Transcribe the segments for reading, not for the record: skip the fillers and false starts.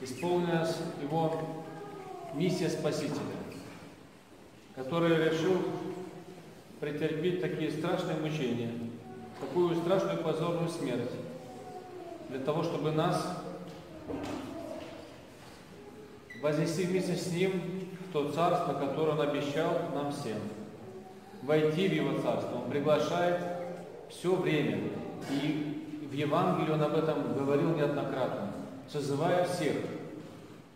Исполнилась его миссия Спасителя, который решил претерпеть такие страшные мучения, такую страшную позорную смерть, для того, чтобы нас вознести вместе с Ним в то царство, которое Он обещал нам всем. Войти в Его царство Он приглашает все время. И в Евангелии Он об этом говорил неоднократно, созывая всех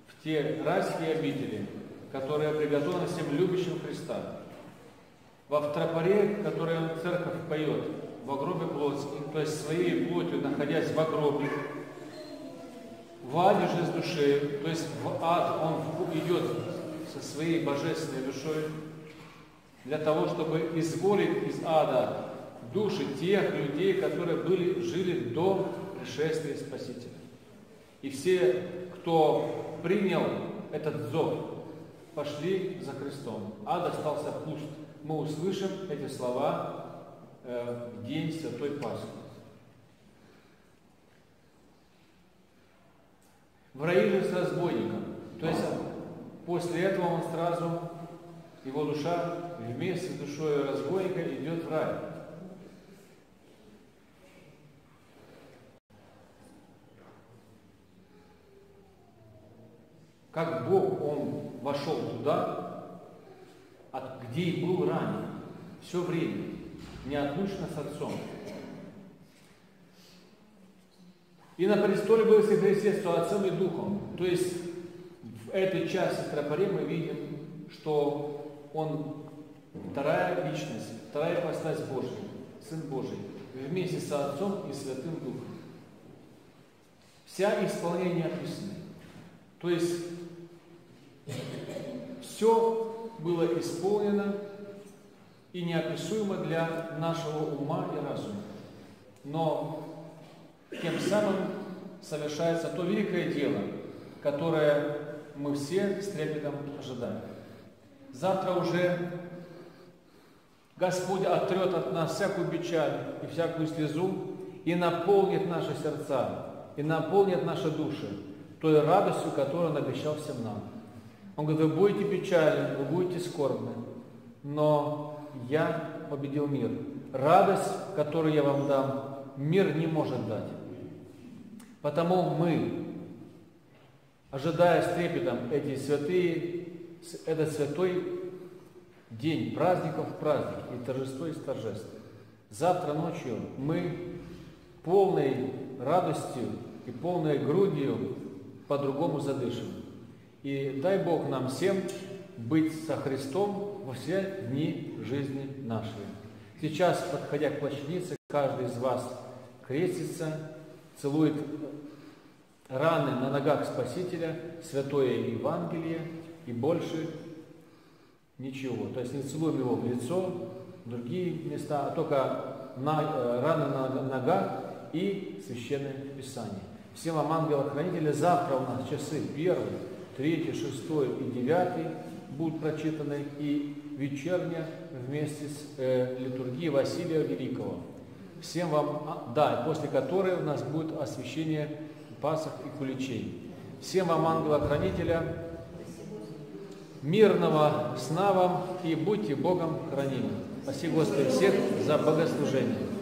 в те райские обители, которые приготовлены всем любящим Христа. Во втропоре, который он церковь поет, во гробе плотским, то есть своей плотью, находясь во гробе, в аде же с душею, то есть в ад он идет со своей божественной душой, для того, чтобы изволить из ада души тех людей, которые жили до пришествия Спасителя. И все, кто принял этот зов, пошли за Христом. Ад остался пуст. Мы услышим эти слова в день Святой Пасхи. В раю с разбойником. То есть после этого он сразу, его душа вместе с душой разбойника идет в рай. Как Бог, Он вошел туда, где и был ранен, все время, неотлучно с Отцом. И на престоле был Христос с Отцом и Духом. То есть в этой части тропари мы видим, что Он вторая личность, вторая постать Божья, Сын Божий, вместе с Отцом и Святым Духом. Вся исполнение описано. То есть все было исполнено и неописуемо для нашего ума и разума. Но тем самым совершается то великое дело, которое мы все с трепетом ожидаем. Завтра уже Господь отрет от нас всякую печаль и всякую слезу и наполнит наши сердца, и наполнит наши души той радостью, которую Он обещал всем нам. Он говорит, вы будете печальны, вы будете скорбны, но Я победил мир. Радость, которую Я вам дам, мир не может дать. Потому мы, ожидая с трепетом этот святой день, праздников в праздник и торжество из торжеств, завтра ночью мы полной радостью и полной грудью по-другому задышим. И дай Бог нам всем быть со Христом во все дни жизни нашей. Сейчас, подходя к плащанице, каждый из вас крестится, целует раны на ногах Спасителя, Святое Евангелие и больше ничего. То есть не целуем его в лицо, другие места, а только раны на ногах и Священное Писание. Всем вам, ангелы-хранители, завтра у нас часы 1, 3, 6 и 9 будут прочитаны, и вечерня вместе с литургией Василия Великого. Всем вам, после которой у нас будет освящение Пасах и Куличей. Всем вам, ангела-хранителя, мирного сна вам и будьте Богом хранимы. Спаси, Господи, всех за богослужение.